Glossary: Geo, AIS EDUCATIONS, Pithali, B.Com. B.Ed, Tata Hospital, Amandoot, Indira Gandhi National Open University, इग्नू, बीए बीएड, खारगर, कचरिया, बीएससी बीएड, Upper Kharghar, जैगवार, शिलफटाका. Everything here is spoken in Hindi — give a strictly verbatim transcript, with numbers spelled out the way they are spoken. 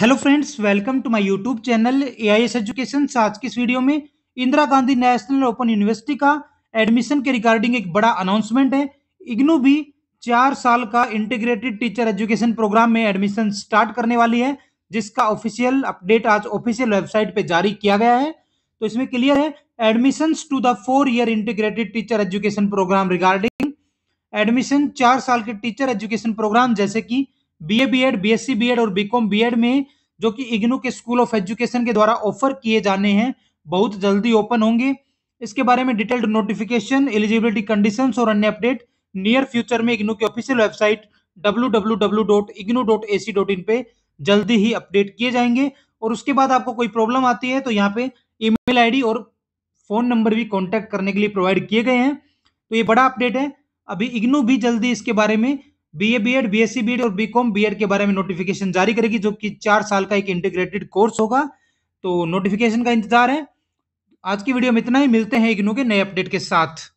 Hello friends, welcome to my YouTube channel A I S education. आज की इस वीडियो में Indira Gandhi national open university का एडमिशन के रिगार्डिंग एक बड़ा अनाउंसमेंट है। इग्नू भी चार साल का इंटीग्रेटेड टीचर एजुकेशन प्रोग्राम में एडमिशन स्टार्ट करने वाली है, जिसका ऑफिशियल अपडेट आज ऑफिशियल वेबसाइट पे जारी किया गया है। तो इसमें क्लियर है admission to the four year integrated teacher education programme regarding admission चार साल के टीचर एजुकेशन प्रोग्राम जैसे कि बीए बीएड, बीएससी बीएड और बीकॉम बीएड में जो कि इग्नू के स्कूल ऑफ एजुकेशन के द्वारा ऑफर किए जाने हैं, बहुत जल्दी ओपन होंगे। इसके बारे में डिटेल्ड नोटिफिकेशन, एलिजिबिलिटी कंडीशंस और अन्य अपडेट नियर फ्यूचर में इग्नू के official website W W W dot इग्नू dot A C dot in पे जल्दी ही अपडेट किए जाएंगे। और उसके बाद आपको कोई प्रॉब्लम आती है तो यहाँ पे ईमेल आईडी और फोन नंबर भी कॉन्टेक्ट करने के लिए प्रोवाइड किए गए हैं। तो ये बड़ा अपडेट है। अभी इग्नू भी जल्दी इसके बारे में बीए बीएड, बीएससी बीएड और बीकॉम बीएड के बारे में नोटिफिकेशन जारी करेगी, जो कि चार साल का एक इंटीग्रेटेड कोर्स होगा। तो नोटिफिकेशन का इंतजार है। आज की वीडियो में इतना ही। मिलते हैं इग्नू के नए अपडेट के साथ।